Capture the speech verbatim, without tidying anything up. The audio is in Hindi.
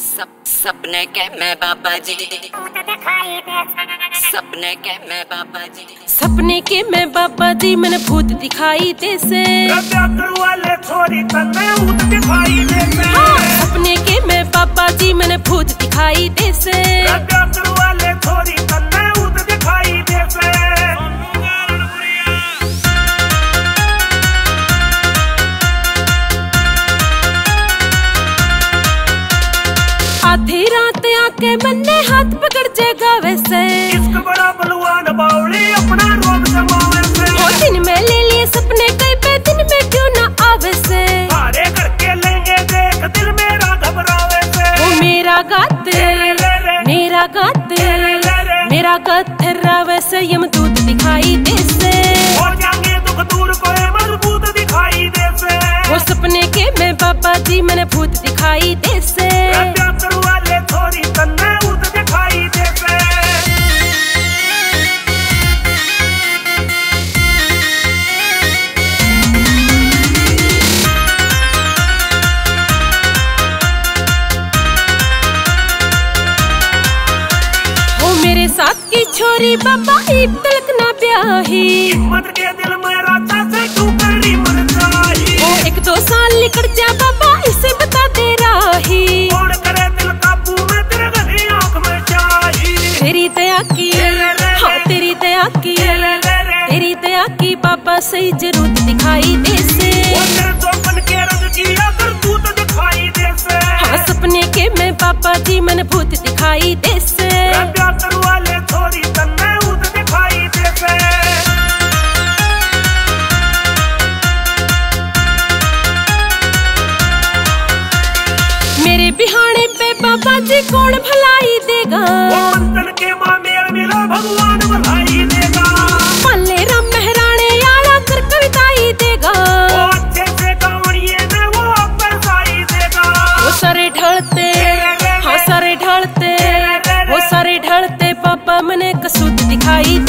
सब सपने के मैं बाबा जी, भूत दिखाई दे। सपने के मैं बाबा जी, सपने के मैं बाबा जी, मैंने भूत दिखाई दे से। हाँ, सपने के मैं बाबा जी, मैंने भूत दिखाई दे से। आधी रात आके बन्ने हाथ पकड़ जाएगा वैसे, इसको बड़ा बलवान बावली अपना रोग जमावे से। वो दिन में ले लिए सपने कई पे दिन में क्यों ना आवे से, सारे करके लेंगे देख दिल मेरा घबरावे से। वो मेरा गाते मेरा गाते मेरा गथरा वैसे, यम दूत दिखाई दे से। हो जाएंगे दुख दूर को मजबूत दिखाई दे से। वो सपने के मैं बाबा जी, मैंने भूत दिखाई दे से। मेरे साथ की छोरी बाबा एक तलक ना ब्याही, हिम्मत के दिल में राता से तू करी मर जाही। वो एक दो साल निकल जा बाबा इसे बता दे राही, कौन करे दिल काबू में तेरे गली आँख में जाही। तेरी दया की, हाँ तेरी दया की, तेरी दया की बाबा सही जरूर दिखाई दे से। हाँ, सपने के मैं बाबा जी, मैंने भूत दिखाई दे से। मेरे बिहाने पे बाबा जी कौन भलाई देगा, वो मंथन के मामे मिला भगवान भलाई देगा। पल्ले राम महराने यारा कर कविताई देगा, वो अच्छे से कावड़िए में वो अपरसाई देगा। वो सारे ढलते, हाँ सारे ढलते, वो सारे ढलते पापा मैंने कसूत दिखाई।